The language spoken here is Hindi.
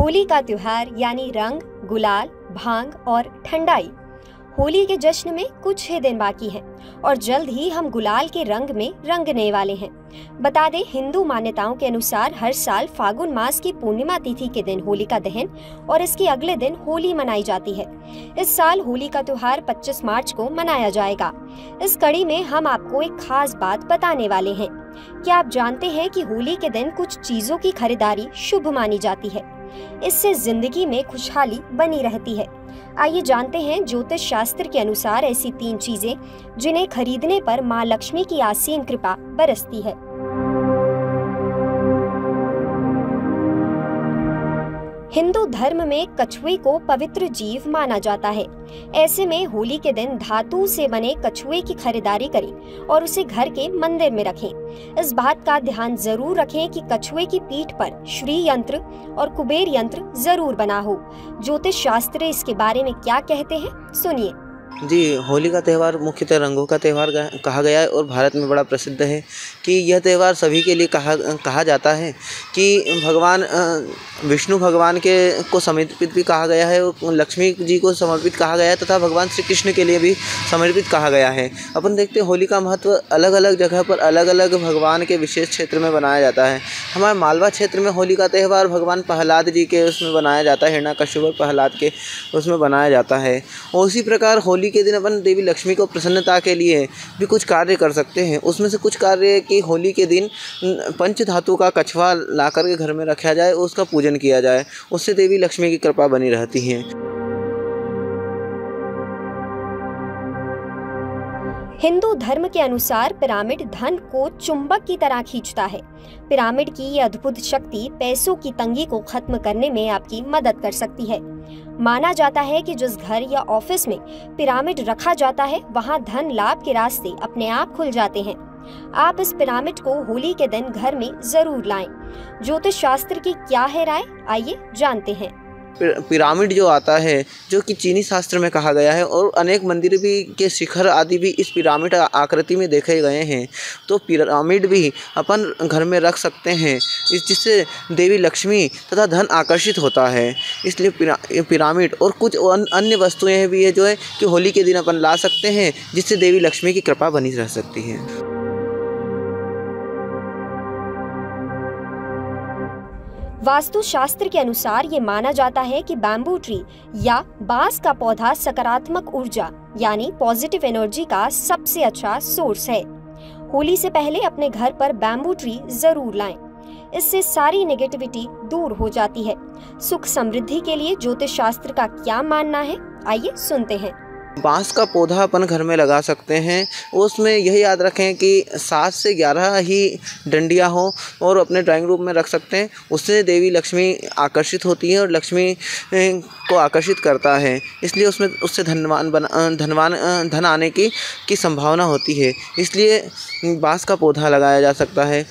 होली का त्योहार यानी रंग, गुलाल, भांग और ठंडाई। होली के जश्न में कुछ ही दिन बाकी हैं और जल्द ही हम गुलाल के रंग में रंगने वाले हैं। बता दें, हिंदू मान्यताओं के अनुसार हर साल फागुन मास की पूर्णिमा तिथि के दिन होलिका दहन और इसके अगले दिन होली मनाई जाती है। इस साल होली का त्योहार 25 मार्च को मनाया जाएगा। इस कड़ी में हम आपको एक खास बात बताने वाले हैं। क्या आप जानते हैं कि होली के दिन कुछ चीजों की खरीदारी शुभ मानी जाती है, इससे जिंदगी में खुशहाली बनी रहती है। आइए जानते हैं ज्योतिष शास्त्र के अनुसार ऐसी 3 चीजें जिन्हें खरीदने पर मां लक्ष्मी की असीम कृपा बरसती है। हिंदू धर्म में कछुए को पवित्र जीव माना जाता है। ऐसे में होली के दिन धातु से बने कछुए की खरीदारी करें और उसे घर के मंदिर में रखें। इस बात का ध्यान जरूर रखें कि कछुए की पीठ पर श्री यंत्र और कुबेर यंत्र जरूर बना हो। ज्योतिष शास्त्र इसके बारे में क्या कहते हैं, सुनिए। जी, होली का त्यौहार मुख्यतः रंगों का त्यौहार कहा गया है और भारत में बड़ा प्रसिद्ध है कि यह त्यौहार सभी के लिए कहा जाता है कि भगवान विष्णु भगवान के को समर्पित भी कहा गया है और लक्ष्मी जी को समर्पित कहा गया है तथा भगवान श्री कृष्ण के लिए भी समर्पित कहा गया है। अपन देखते हैं होली का महत्व अलग अलग जगह पर अलग अलग भगवान के विशेष क्षेत्र में बनाया जाता है। हमारे मालवा क्षेत्र में होली का त्यौहार भगवान प्रहलाद जी के उसमें बनाया जाता है, हिरण्यकश्यप और प्रहलाद के उसमें बनाया जाता है। और उसी प्रकार होली के दिन अपन देवी लक्ष्मी को प्रसन्नता के लिए भी कुछ कार्य कर सकते हैं। उसमें से कुछ कार्य कि होली के दिन पंच धातु का कछुआ लाकर के घर में रखा जाए और उसका पूजन किया जाए, उससे देवी लक्ष्मी की कृपा बनी रहती है। हिंदू धर्म के अनुसार पिरामिड धन को चुंबक की तरह खींचता है। पिरामिड की यह अद्भुत शक्ति पैसों की तंगी को खत्म करने में आपकी मदद कर सकती है। माना जाता है कि जिस घर या ऑफिस में पिरामिड रखा जाता है वहां धन लाभ के रास्ते अपने आप खुल जाते हैं। आप इस पिरामिड को होली के दिन घर में जरूर लाएं। ज्योतिष शास्त्र की क्या है राय, आइए जानते हैं। पिरामिड जो आता है, जो कि चीनी शास्त्र में कहा गया है और अनेक मंदिर भी के शिखर आदि भी इस पिरामिड आकृति में देखे गए हैं, तो पिरामिड भी अपन घर में रख सकते हैं, जिससे देवी लक्ष्मी तथा धन आकर्षित होता है। इसलिए पिरामिड और कुछ अन्य वस्तुएं भी है जो है कि होली के दिन अपन ला सकते हैं, जिससे देवी लक्ष्मी की कृपा बनी रह सकती है। वास्तु शास्त्र के अनुसार ये माना जाता है कि बैम्बू ट्री या बांस का पौधा सकारात्मक ऊर्जा यानी पॉजिटिव एनर्जी का सबसे अच्छा सोर्स है। होली से पहले अपने घर पर बैम्बू ट्री जरूर लाएं, इससे सारी नेगेटिविटी दूर हो जाती है। सुख समृद्धि के लिए ज्योतिष शास्त्र का क्या मानना है, आइए सुनते हैं। बांस का पौधा अपन घर में लगा सकते हैं। उसमें यही याद रखें कि 7 से 11 ही डंडियाँ हो और अपने ड्राइंग रूम में रख सकते हैं। उससे देवी लक्ष्मी आकर्षित होती है और लक्ष्मी को आकर्षित करता है, इसलिए उसमें उससे धन आने की संभावना होती है। इसलिए बांस का पौधा लगाया जा सकता है।